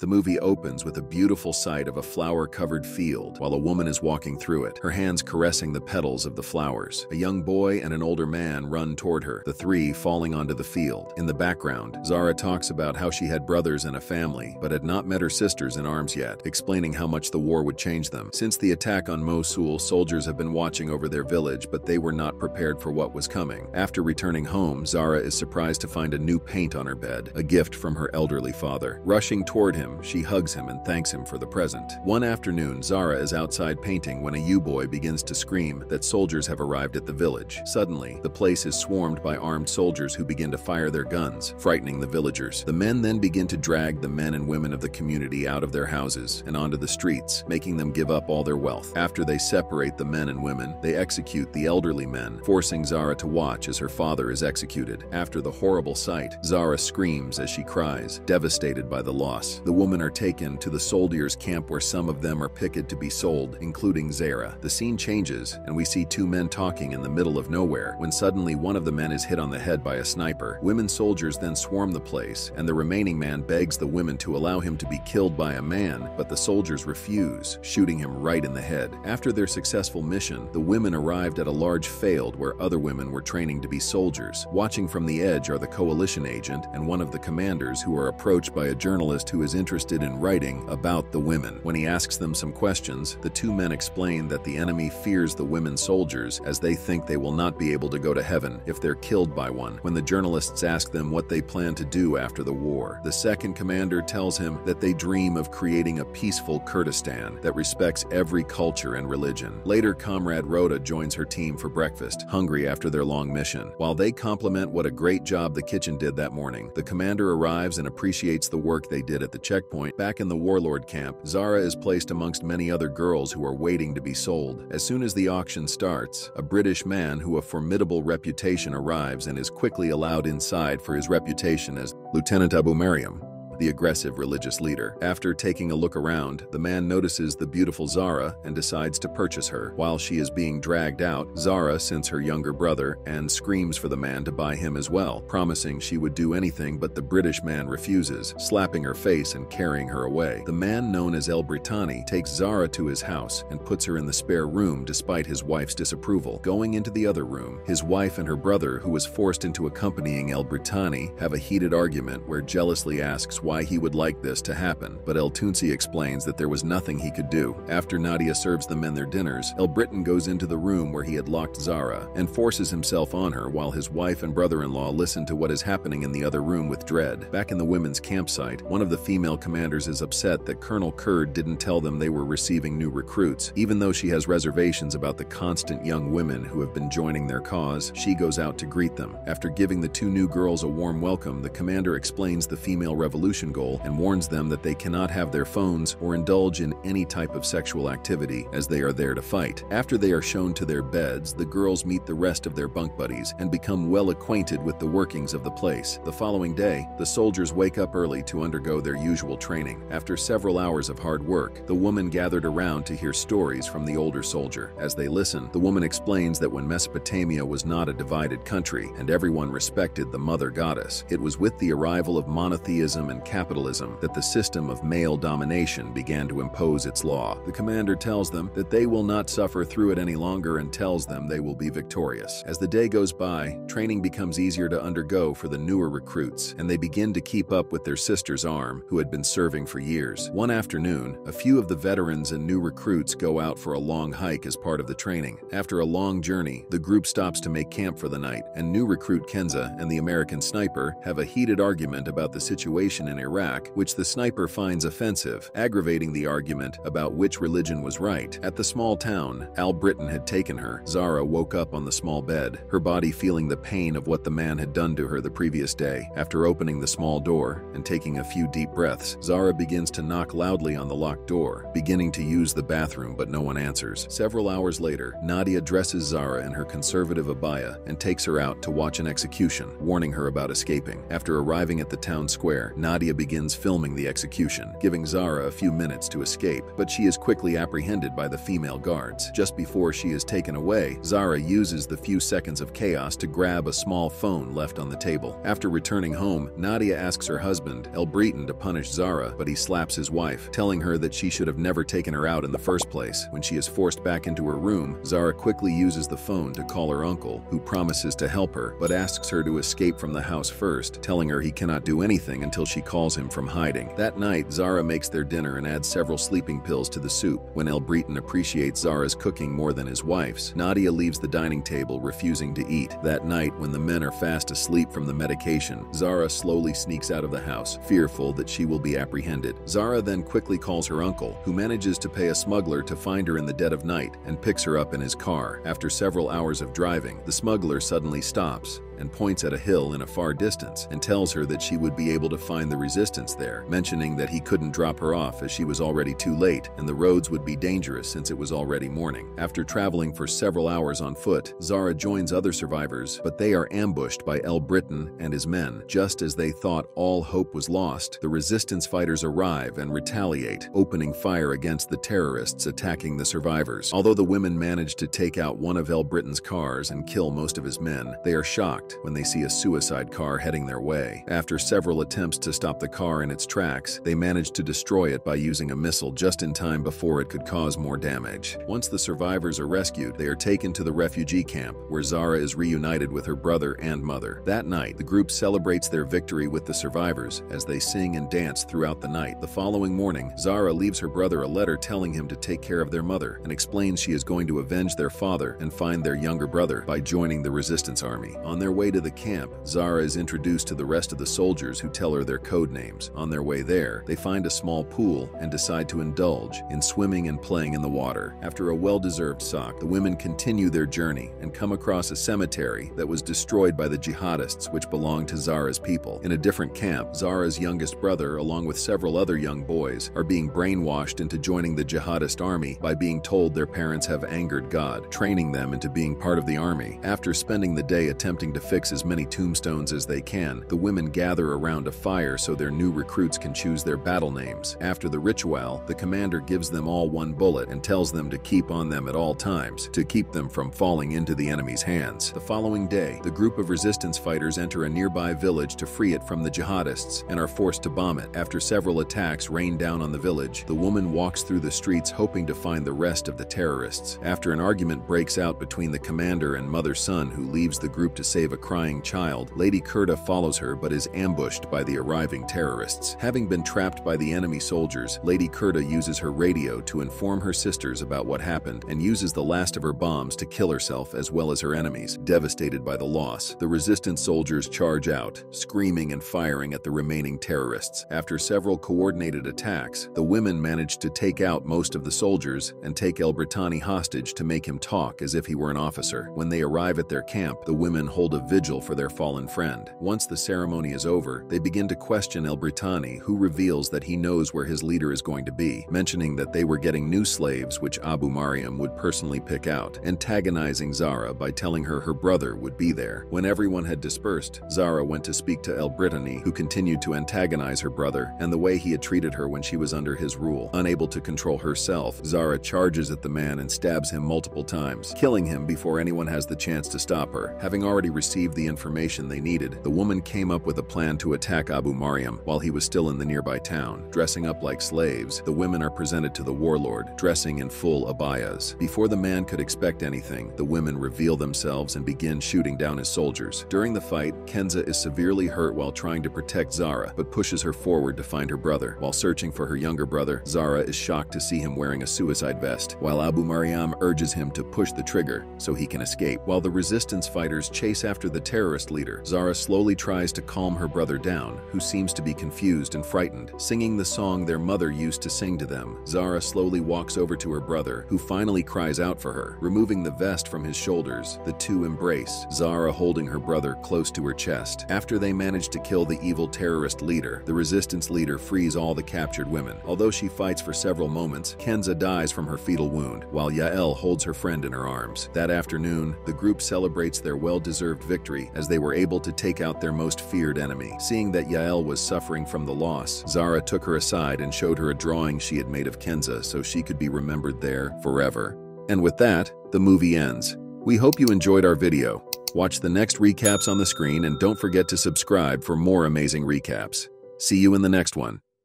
The movie opens with a beautiful sight of a flower-covered field while a woman is walking through it, her hands caressing the petals of the flowers. A young boy and an older man run toward her, the three falling onto the field. In the background, Zara talks about how she had brothers and a family, but had not met her sisters in arms yet, explaining how much the war would change them. Since the attack on Mosul, soldiers have been watching over their village, but they were not prepared for what was coming. After returning home, Zara is surprised to find a new paint on her bed, a gift from her elderly father. Rushing toward him, she hugs him and thanks him for the present. One afternoon, Zara is outside painting when a U-boy begins to scream that soldiers have arrived at the village. Suddenly, the place is swarmed by armed soldiers who begin to fire their guns, frightening the villagers. The men then begin to drag the men and women of the community out of their houses and onto the streets, making them give up all their wealth. After they separate the men and women, they execute the elderly men, forcing Zara to watch as her father is executed. After the horrible sight, Zara screams as she cries, devastated by the loss. The women are taken to the soldiers' camp where some of them are picketed to be sold, including Zara. The scene changes, and we see two men talking in the middle of nowhere, when suddenly one of the men is hit on the head by a sniper. Women soldiers then swarm the place, and the remaining man begs the women to allow him to be killed by a man, but the soldiers refuse, shooting him right in the head. After their successful mission, the women arrived at a large field where other women were training to be soldiers. Watching from the edge are the coalition agent and one of the commanders, who are approached by a journalist who is interested in writing about the women. When he asks them some questions, the two men explain that the enemy fears the women soldiers, as they think they will not be able to go to heaven if they're killed by one. When the journalists ask them what they plan to do after the war, the second commander tells him that they dream of creating a peaceful Kurdistan that respects every culture and religion. Later, Comrade Rhoda joins her team for breakfast, hungry after their long mission. While they compliment what a great job the kitchen did that morning, the commander arrives and appreciates the work they did at the checkpoint. Back in the warlord camp, Zara is placed amongst many other girls who are waiting to be sold. As soon as the auction starts, a British man who has a formidable reputation arrives and is quickly allowed inside for his reputation as Lieutenant Abu Mariam, the aggressive religious leader. After taking a look around, the man notices the beautiful Zara and decides to purchase her. While she is being dragged out, Zara sends her younger brother and screams for the man to buy him as well, promising she would do anything, but the British man refuses, slapping her face and carrying her away. The man, known as Al-Britani, takes Zara to his house and puts her in the spare room despite his wife's disapproval. Going into the other room, his wife and her brother, who was forced into accompanying Al-Britani, have a heated argument where jealously asks why he would like this to happen, but El Tunsi explains that there was nothing he could do. After Nadia serves the men their dinners, Al-Britani goes into the room where he had locked Zara and forces himself on her, while his wife and brother-in-law listen to what is happening in the other room with dread. Back in the women's campsite, one of the female commanders is upset that Colonel Kurd didn't tell them they were receiving new recruits. Even though she has reservations about the constant young women who have been joining their cause, she goes out to greet them. After giving the two new girls a warm welcome, the commander explains the female revolution goal and warns them that they cannot have their phones or indulge in any type of sexual activity, as they are there to fight. After they are shown to their beds, the girls meet the rest of their bunk buddies and become well acquainted with the workings of the place. The following day, the soldiers wake up early to undergo their usual training. After several hours of hard work, the women gathered around to hear stories from the older soldier. As they listen, the woman explains that when Mesopotamia was not a divided country and everyone respected the mother goddess, it was with the arrival of monotheism and capitalism that the system of male domination began to impose its law. The commander tells them that they will not suffer through it any longer and tells them they will be victorious. As the day goes by, training becomes easier to undergo for the newer recruits, and they begin to keep up with their sister's arm, who had been serving for years. One afternoon, a few of the veterans and new recruits go out for a long hike as part of the training. After a long journey, the group stops to make camp for the night, and new recruit Kenza and the American sniper have a heated argument about the situation in Iraq, which the sniper finds offensive, aggravating the argument about which religion was right. At the small town Al-Britani had taken her, Zara woke up on the small bed, her body feeling the pain of what the man had done to her the previous day. After opening the small door and taking a few deep breaths, Zara begins to knock loudly on the locked door, beginning to use the bathroom, but no one answers. Several hours later, Nadia dresses Zara in her conservative abaya and takes her out to watch an execution, warning her about escaping. After arriving at the town square, Nadia Nadia begins filming the execution, giving Zara a few minutes to escape, but she is quickly apprehended by the female guards. Just before she is taken away, Zara uses the few seconds of chaos to grab a small phone left on the table. After returning home, Nadia asks her husband, Al-Britani, to punish Zara, but he slaps his wife, telling her that she should have never taken her out in the first place. When she is forced back into her room, Zara quickly uses the phone to call her uncle, who promises to help her, but asks her to escape from the house first, telling her he cannot do anything until she calls him from hiding. That night, Zara makes their dinner and adds several sleeping pills to the soup. When Al-Britani appreciates Zara's cooking more than his wife's, Nadia leaves the dining table, refusing to eat. That night, when the men are fast asleep from the medication, Zara slowly sneaks out of the house, fearful that she will be apprehended. Zara then quickly calls her uncle, who manages to pay a smuggler to find her in the dead of night and picks her up in his car. After several hours of driving, the smuggler suddenly stops and points at a hill in a far distance and tells her that she would be able to find the resistance there, mentioning that he couldn't drop her off as she was already too late and the roads would be dangerous since it was already morning. After traveling for several hours on foot, Zara joins other survivors, but they are ambushed by Al-Britani and his men. Just as they thought all hope was lost, the resistance fighters arrive and retaliate, opening fire against the terrorists attacking the survivors. Although the women manage to take out one of Al-Britani's cars and kill most of his men, they are shocked when they see a suicide car heading their way. After several attempts to stop the car in its tracks, they managed to destroy it by using a missile just in time before it could cause more damage. Once the survivors are rescued, they are taken to the refugee camp, where Zara is reunited with her brother and mother. That night, the group celebrates their victory with the survivors as they sing and dance throughout the night. The following morning, Zara leaves her brother a letter telling him to take care of their mother and explains she is going to avenge their father and find their younger brother by joining the resistance army. On their way to the camp, Zara is introduced to the rest of the soldiers, who tell her their code names. On their way there, they find a small pool and decide to indulge in swimming and playing in the water. After a well-deserved soak, the women continue their journey and come across a cemetery that was destroyed by the jihadists, which belonged to Zara's people. In a different camp, Zara's youngest brother, along with several other young boys, are being brainwashed into joining the jihadist army by being told their parents have angered God, training them into being part of the army. After spending the day attempting to fix as many tombstones as they can, the women gather around a fire so their new recruits can choose their battle names. After the ritual, the commander gives them all one bullet and tells them to keep on them at all times to keep them from falling into the enemy's hands. The following day, the group of resistance fighters enter a nearby village to free it from the jihadists and are forced to bomb it. After several attacks rain down on the village, the woman walks through the streets hoping to find the rest of the terrorists. After an argument breaks out between the commander and mother's son, who leaves the group to save a crying child, Lady Kurda follows her but is ambushed by the arriving terrorists. Having been trapped by the enemy soldiers, Lady Kurda uses her radio to inform her sisters about what happened and uses the last of her bombs to kill herself as well as her enemies. Devastated by the loss, the resistance soldiers charge out, screaming and firing at the remaining terrorists. After several coordinated attacks, the women manage to take out most of the soldiers and take Al-Britani hostage to make him talk as if he were an officer. When they arrive at their camp, the women hold a vigil for their fallen friend. Once the ceremony is over, they begin to question Al-Britani, who reveals that he knows where his leader is going to be, mentioning that they were getting new slaves which Abu Mariam would personally pick out, antagonizing Zara by telling her her brother would be there. When everyone had dispersed, Zara went to speak to Al-Britani, who continued to antagonize her brother and the way he had treated her when she was under his rule. Unable to control herself, Zara charges at the man and stabs him multiple times, killing him before anyone has the chance to stop her. Having already received the information they needed, the woman came up with a plan to attack Abu Mariam while he was still in the nearby town. Dressing up like slaves, the women are presented to the warlord, dressing in full abayas. Before the man could expect anything, the women reveal themselves and begin shooting down his soldiers. During the fight, Kenza is severely hurt while trying to protect Zara, but pushes her forward to find her brother. While searching for her younger brother, Zara is shocked to see him wearing a suicide vest, while Abu Mariam urges him to push the trigger so he can escape. While the resistance fighters chase after the terrorist leader, Zara slowly tries to calm her brother down, who seems to be confused and frightened. Singing the song their mother used to sing to them, Zara slowly walks over to her brother, who finally cries out for her. Removing the vest from his shoulders, the two embrace, Zara holding her brother close to her chest. After they manage to kill the evil terrorist leader, the resistance leader frees all the captured women. Although she fights for several moments, Kenza dies from her fetal wound, while Yael holds her friend in her arms. That afternoon, the group celebrates their well-deserved victory victory as they were able to take out their most feared enemy. Seeing that Yael was suffering from the loss, Zara took her aside and showed her a drawing she had made of Kenza so she could be remembered there forever. And with that, the movie ends. We hope you enjoyed our video. Watch the next recaps on the screen and don't forget to subscribe for more amazing recaps. See you in the next one.